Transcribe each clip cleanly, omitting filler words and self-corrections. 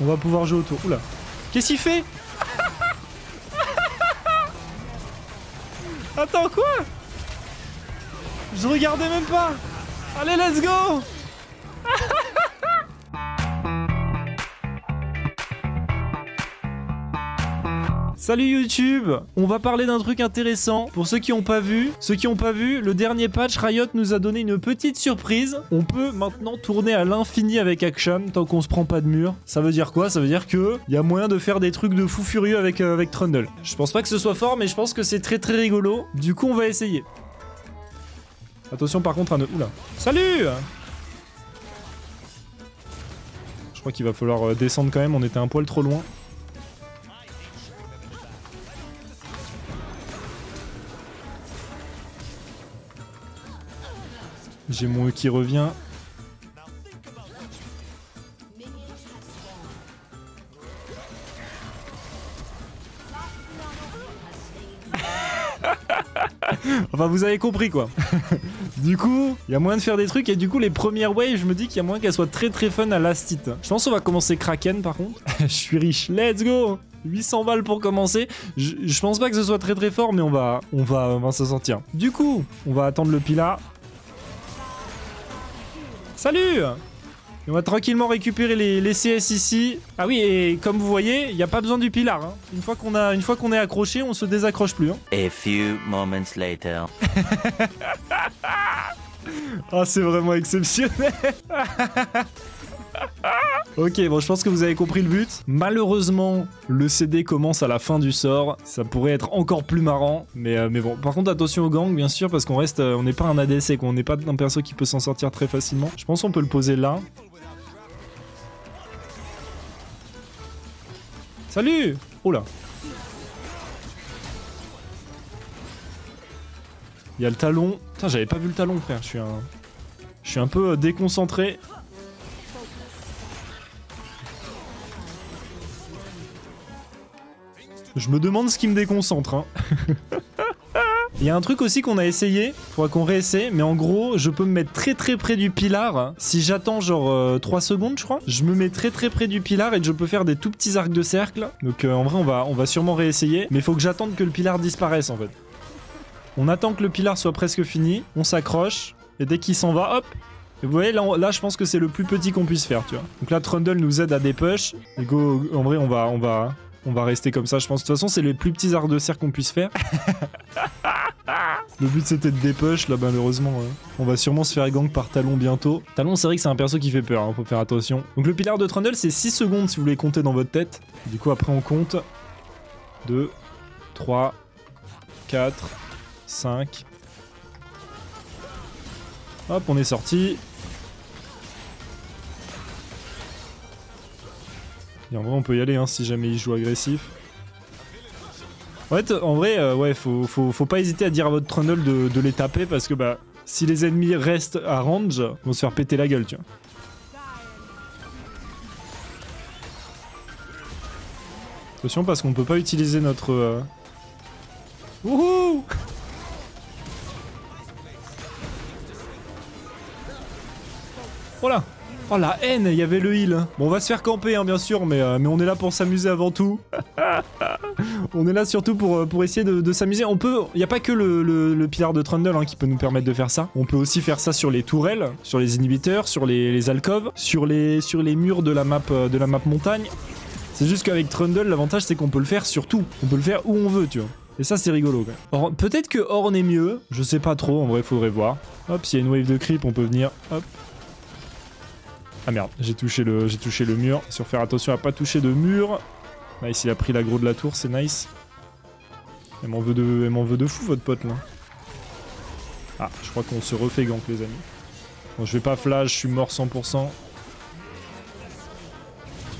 On va pouvoir jouer autour. Oula. Qu'est-ce qu'il fait? Attends, quoi? Je regardais même pas. Allez, let's go. Salut YouTube, on va parler d'un truc intéressant. Pour ceux qui n'ont pas vu, le dernier patch Riot nous a donné une petite surprise. On peut maintenant tourner à l'infini avec Akshan tant qu'on se prend pas de mur. Ça veut dire quoi? Ça veut dire que il y a moyen de faire des trucs de fou furieux avec, Trundle. Je pense pas que ce soit fort, mais je pense que c'est très très rigolo. Du coup, on va essayer. Attention par contre à ne... Oula. Salut! Je crois qu'il va falloir descendre quand même, on était un poil trop loin. J'ai mon E qui revient. Enfin, vous avez compris quoi. Du coup, il y a moyen de faire des trucs et du coup, les premières waves, je me dis qu'il y a moyen qu'elles soient très très fun à last hit. Je pense qu'on va commencer Kraken par contre. Je suis riche. Let's go. 800 balles pour commencer. Je pense pas que ce soit très très fort, mais on va se sentir. Du coup, on va attendre le Pila. Salut! Et on va tranquillement récupérer les CS ici. Ah oui, et comme vous voyez, il n'y a pas besoin du pilar. Hein. Une fois qu'on est accroché, on se désaccroche plus. Hein. A few moments later. Ah, c'est vraiment exceptionnel. Ok, bon, je pense que vous avez compris le but. Malheureusement, le CD commence à la fin du sort. Ça pourrait être encore plus marrant. Mais bon, par contre, attention au gang, bien sûr, parce qu'on reste... on n'est pas un ADC, qu'on n'est pas un perso qui peut s'en sortir très facilement. Je pense qu'on peut le poser là. Salut! Oh là! Il y a le talon. Putain, j'avais pas vu le talon, frère. Je suis un peu déconcentré. Je me demande ce qui me déconcentre. Hein. Il y a un truc aussi qu'on a essayé, faudra qu'on réessaye, mais en gros, je peux me mettre très très près du pilar. Si j'attends genre 3 secondes, je crois, je me mets très très près du pilar et je peux faire des tout petits arcs de cercle. Donc en vrai, on va sûrement réessayer, mais il faut que j'attende que le pilar disparaisse en fait. On attend que le pilar soit presque fini, on s'accroche, et dès qu'il s'en va, hop. Et vous voyez, là je pense que c'est le plus petit qu'on puisse faire, tu vois. Donc là, Trundle nous aide à des push. Et go, en vrai, on va rester comme ça, je pense. De toute façon, c'est les plus petits arcs de cercle qu'on puisse faire. Le but, c'était de dépush. Là, malheureusement, on va sûrement se faire gank par Talon bientôt. Talon, c'est vrai que c'est un perso qui fait peur. Hein, faut faire attention. Donc, le pilar de Trundle, c'est 6 secondes si vous voulez compter dans votre tête. Du coup, après, on compte. 2, 3, 4, 5. Hop, on est sorti. Et en vrai, on peut y aller hein, si jamais il joue agressif. En vrai, ouais, faut pas hésiter à dire à votre Trundle de les taper parce que bah, si les ennemis restent à range, ils vont se faire péter la gueule, tu vois. Attention parce qu'on peut pas utiliser notre. Wouhou! Voilà! Oh la haine, il y avait le heal. Bon, on va se faire camper, hein, bien sûr, mais on est là pour s'amuser avant tout. On est là surtout pour essayer de s'amuser. On peut, il n'y a pas que le pilar de Trundle hein, qui peut nous permettre de faire ça. On peut aussi faire ça sur les tourelles, sur les inhibiteurs, sur les alcôves, sur les murs de la map montagne. C'est juste qu'avec Trundle, l'avantage c'est qu'on peut le faire sur tout. On peut le faire où on veut, tu vois. Et ça, c'est rigolo, quoi. Peut-être que Ornn est mieux. Je sais pas trop, en vrai, faudrait voir. Hop, s'il y a une wave de creep, on peut venir. Hop. Ah merde, j'ai touché le mur. Sur faire attention à pas toucher de mur. Nice, il a pris l'aggro de la tour, c'est nice. Elle m'en veut de fou, votre pote, là. Ah, je crois qu'on se refait gank, les amis. Bon, je vais pas flash, je suis mort 100%.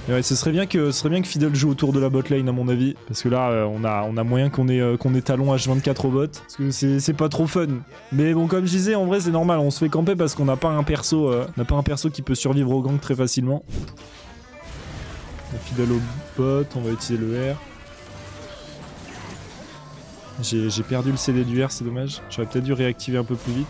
Mais ouais, ce serait bien que Fiddle joue autour de la botlane, à mon avis. Parce que là, on a moyen qu'on ait Talon H24 au bot. Parce que c'est pas trop fun. Mais bon, comme je disais, en vrai, c'est normal. On se fait camper parce qu'on n'a pas un perso qui peut survivre au gank très facilement. Fiddle au bot, on va utiliser le R. J'ai perdu le CD du R, c'est dommage. J'aurais peut-être dû réactiver un peu plus vite.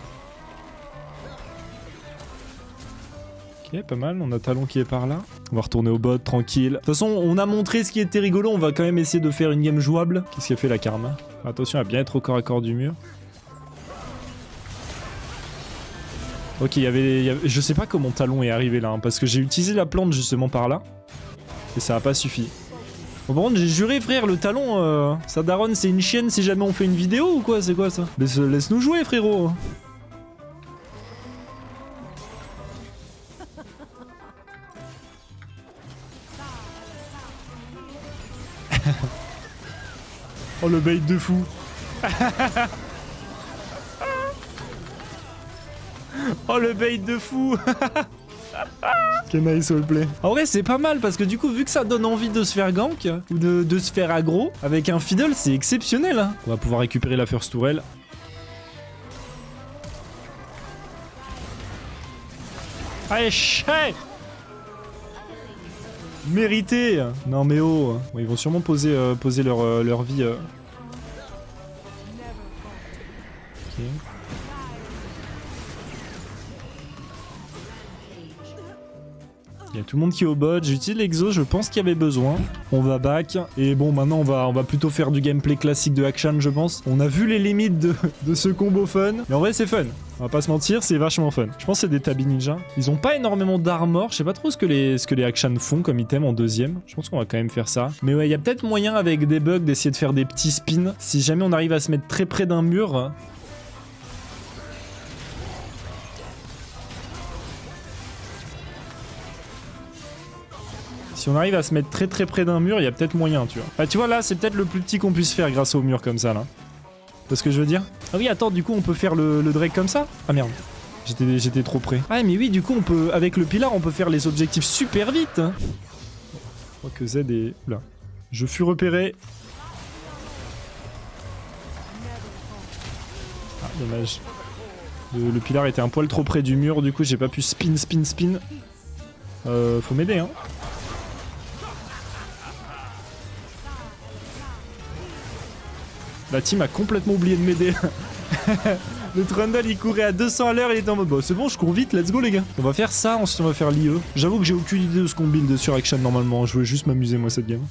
Ok, pas mal. On a Talon qui est par là. On va retourner au bot, tranquille. De toute façon, on a montré ce qui était rigolo. On va quand même essayer de faire une game jouable. Qu'est-ce qu'a fait la Karma? Attention à bien être au corps à corps du mur. Ok, il y avait... Je sais pas comment Talon est arrivé là, hein, parce que j'ai utilisé la plante justement par là. Et ça a pas suffi. Bon, par contre, j'ai juré, frère, le Talon, sa daronne, c'est une chienne si jamais on fait une vidéo ou quoi? C'est quoi ça? Laisse-nous jouer, frérot. Oh, le bait de fou. Oh, le bait de fou. Can I play? En vrai, c'est pas mal parce que du coup, vu que ça donne envie de se faire gank ou de se faire aggro avec un fiddle, c'est exceptionnel. Hein. On va pouvoir récupérer la first tourelle. Allez, chèque! Mérité! Non mais oh, bon, ils vont sûrement poser leur vie. Okay. Il y a tout le monde qui est au bot, j'utilise l'exo, je pense qu'il y avait besoin. On va back, et bon maintenant on va plutôt faire du gameplay classique de Akshan, je pense. On a vu les limites de ce combo fun, mais en vrai c'est fun. On va pas se mentir, c'est vachement fun. Je pense que c'est des tabi ninja. Ils ont pas énormément d'armor, je sais pas trop ce que les Akshan font comme item en deuxième. Je pense qu'on va quand même faire ça. Mais ouais, il y a peut-être moyen avec des bugs d'essayer de faire des petits spins. Si jamais on arrive à se mettre très près d'un mur... Si on arrive à se mettre très très près d'un mur, il y a peut-être moyen, tu vois. Bah tu vois, là, c'est peut-être le plus petit qu'on puisse faire grâce au mur comme ça, là. C'est ce que je veux dire. Ah oui, attends, du coup, on peut faire le Drake comme ça? Ah merde, j'étais trop près. Ah mais oui, du coup, on peut, avec le pilar, on peut faire les objectifs super vite. Je crois que Zed est... Là. Je fus repéré. Ah, dommage. Le pilar était un poil trop près du mur, du coup, j'ai pas pu spin. Faut m'aider, hein. La team a complètement oublié de m'aider. Le Trundle, il courait à 200 à l'heure, il était en mode bah, c'est bon, je cours vite, let's go les gars. On va faire ça, ensuite on va faire l'IE. J'avoue que j'ai aucune idée de ce qu'on build sur Akshan normalement, je veux juste m'amuser moi cette game.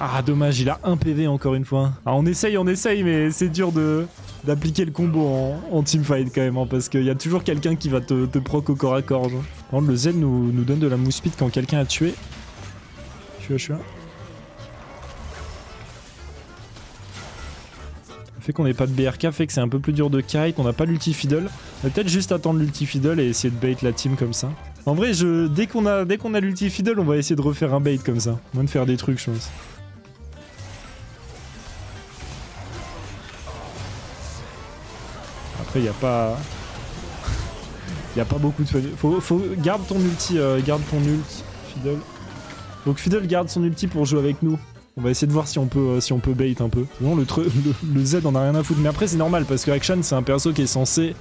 Ah dommage, il a un PV encore une fois. Ah, on essaye, mais c'est dur d'appliquer le combo en teamfight quand même, hein, parce qu'il y a toujours quelqu'un qui va te proc au corps à corps. Par contre, le Z nous donne de la mousse speed quand quelqu'un a tué. Je suis là. Le fait qu'on n'ait pas de BRK fait que c'est un peu plus dur de kite, on n'a pas l'ulti fiddle. On va peut-être juste attendre l'ulti fiddle et essayer de bait la team comme ça. En vrai, dès qu'on a l'ulti fiddle, on va essayer de refaire un bait comme ça. Moins de faire des trucs, je pense. Après, il n'y a pas beaucoup de... Garde ton ulti, Fiddle. Faut que Fiddle garde son ulti pour jouer avec nous. On va essayer de voir si on peut bait un peu. Non, le Z en a rien à foutre. Mais après, c'est normal, parce que Akshan, c'est un perso qui est censé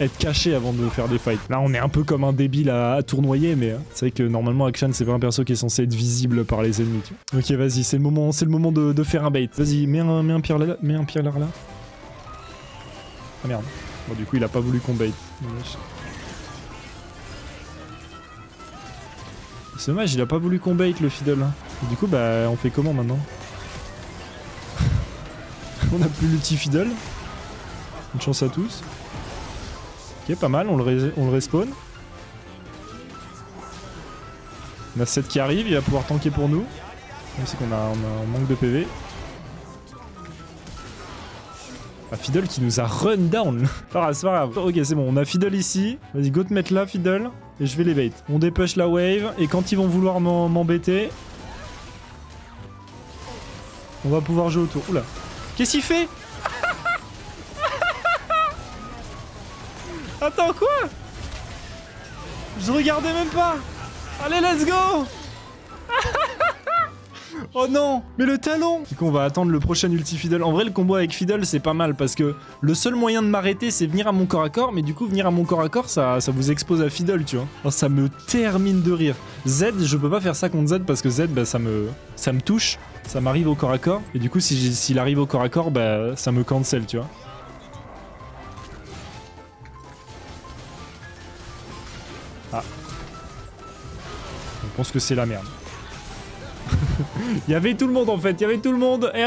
être caché avant de faire des fights. Là, on est un peu comme un débile à tournoyer, mais c'est vrai que normalement, Akshan, c'est pas un perso qui est censé être visible par les ennemis. Tu vois. Ok, vas-y, c'est le moment de faire un bait. Vas-y, mets un pierre là, Ah merde. Bon, du coup, il a pas voulu qu'on bait. C'est dommage, il a pas voulu qu'on bait le fiddle. Du coup, bah, on fait comment maintenant? On a plus l'ulti fiddle. Bonne chance à tous. Ok, pas mal, on le respawn. On a 7 qui arrive, il va pouvoir tanker pour nous. C'est qu'on a un manque de PV. Ah, Fiddle qui nous a run down. C'est pas grave. Ok, c'est bon, on a Fiddle ici. Vas-y, go te mettre là, Fiddle. Et je vais les bait. On dépêche la wave. Et quand ils vont vouloir m'embêter, on va pouvoir jouer autour. Oula. Qu'est-ce qu'il fait? Attends, quoi? Je regardais même pas. Allez, let's go. Oh non, mais le talon! Du coup, on va attendre le prochain ulti Fiddle. En vrai, le combo avec Fiddle, c'est pas mal parce que le seul moyen de m'arrêter, c'est venir à mon corps à corps. Mais du coup, venir à mon corps à corps, ça vous expose à Fiddle, tu vois. Alors, ça me termine de rire. Z, je peux pas faire ça contre Z parce que Z, bah, ça me touche. ça m'arrive au corps à corps. Et du coup, s'il arrive au corps à corps, bah, ça me cancel, tu vois. Ah. Je pense que c'est la merde. Il y avait tout le monde en fait, il y avait tout le monde. Et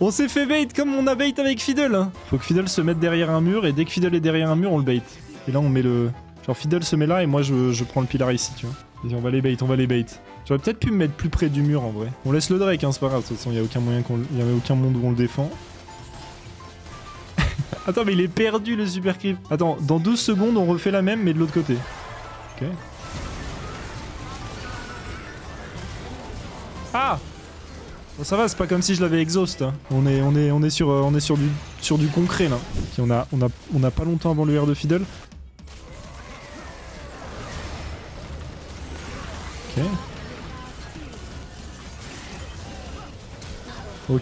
on s'est fait bait comme on a bait avec Fiddle. Faut que Fiddle se mette derrière un mur et dès que Fiddle est derrière un mur, on le bait. Et là on met le... Genre Fiddle se met là et moi je prends le pilar ici, tu vois. Vas-y, on va les bait, on va les bait. J'aurais peut-être pu me mettre plus près du mur en vrai. On laisse le Drake, hein, c'est pas grave, de toute façon il n'y a aucun moyen qu'on... Il n'y avait aucun monde où on le défend. Attends mais il est perdu le super creep. Attends, dans 12 secondes on refait la même mais de l'autre côté. Ok. Ah bon, ça va, c'est pas comme si je l'avais exhaust. On est sur du concret là. Okay, on a pas longtemps avant le R de Fiddle. Ok.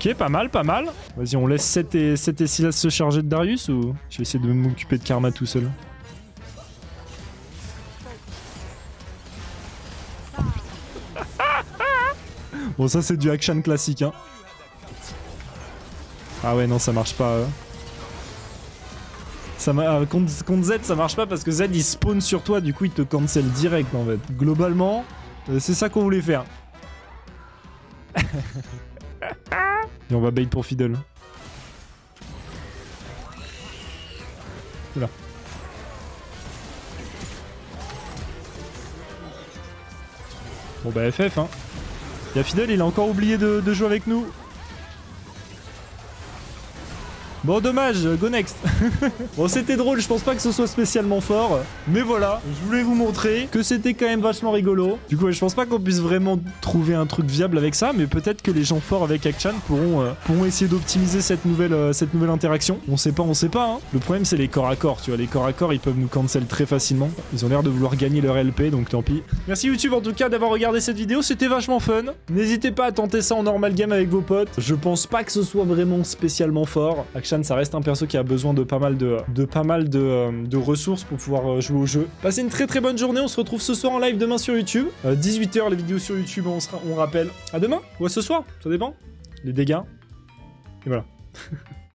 Ok, pas mal, pas mal. Vas-y, on laisse 7 et Silas se charger de Darius ou je vais essayer de m'occuper de Karma tout seul. Bon ça c'est du Akshan classique hein. Ah ouais non ça marche pas. Contre Zed ça marche pas parce que Zed il spawn sur toi du coup il te cancel direct en fait. Globalement c'est ça qu'on voulait faire. Et on va bait pour Fiddle. Oula. Bon bah FF hein. Y'a Fiddle, il a encore oublié de jouer avec nous. Bon, dommage, go next. Bon, c'était drôle, je pense pas que ce soit spécialement fort. Mais voilà, je voulais vous montrer que c'était quand même vachement rigolo. Du coup, je pense pas qu'on puisse vraiment trouver un truc viable avec ça. Mais peut-être que les gens forts avec Akshan pourront essayer d'optimiser cette nouvelle interaction. On sait pas. Hein. Le problème, c'est les corps à corps, tu vois. Les corps à corps, ils peuvent nous cancel très facilement. Ils ont l'air de vouloir gagner leur LP, donc tant pis. Merci YouTube, en tout cas, d'avoir regardé cette vidéo. C'était vachement fun. N'hésitez pas à tenter ça en normal game avec vos potes. Je pense pas que ce soit vraiment spécialement fort. Akshan, ça reste un perso qui a besoin de pas mal de ressources pour pouvoir jouer au jeu. Passez une très bonne journée, on se retrouve ce soir en live demain sur YouTube. 18h les vidéos sur YouTube, on rappelle. À demain ou à ce soir, ça dépend. Les dégâts. Et voilà.